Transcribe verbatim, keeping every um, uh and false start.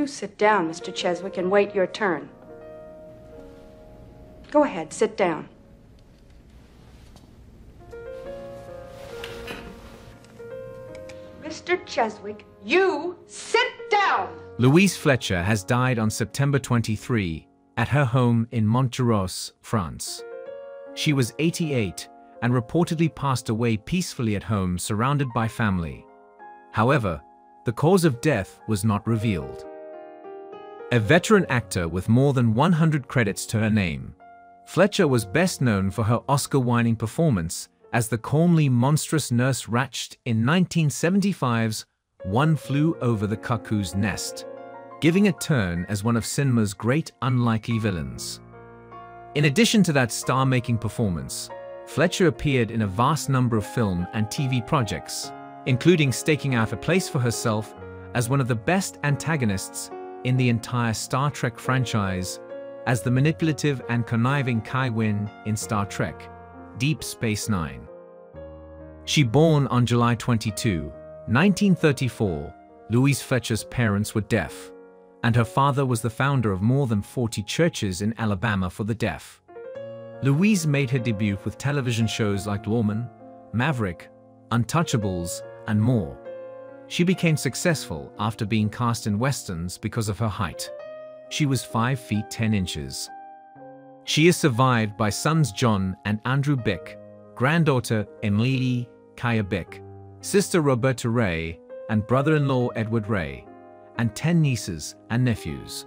You sit down, Mister Cheswick, and wait your turn. Go ahead, sit down. Mister Cheswick, you sit down! Louise Fletcher has died on September twenty-third at her home in Montdurausse, France. She was eighty-eight and reportedly passed away peacefully at home surrounded by family. However, the cause of death was not revealed. A veteran actor with more than one hundred credits to her name, Fletcher was best known for her Oscar-winning performance as the calmly monstrous Nurse Ratched in nineteen seventy-five's One Flew Over the Cuckoo's Nest, giving a turn as one of cinema's great unlikely villains. In addition to that star-making performance, Fletcher appeared in a vast number of film and T V projects, including staking out a place for herself as one of the best antagonists in the entire Star Trek franchise, as the manipulative and conniving Kai Wynn in Star Trek Deep Space Nine. She born on July twenty-second, nineteen thirty-four, Louise Fletcher's parents were deaf, and her father was the founder of more than forty churches in Alabama for the deaf. Louise made her debut with television shows like Lawman, Maverick, Untouchables, and more. She became successful after being cast in westerns because of her height. She was five feet ten inches. She is survived by sons John and Andrew Bick, granddaughter Emily Kaya Bick, sister Roberta Ray, and brother-in-law Edward Ray, and ten nieces and nephews.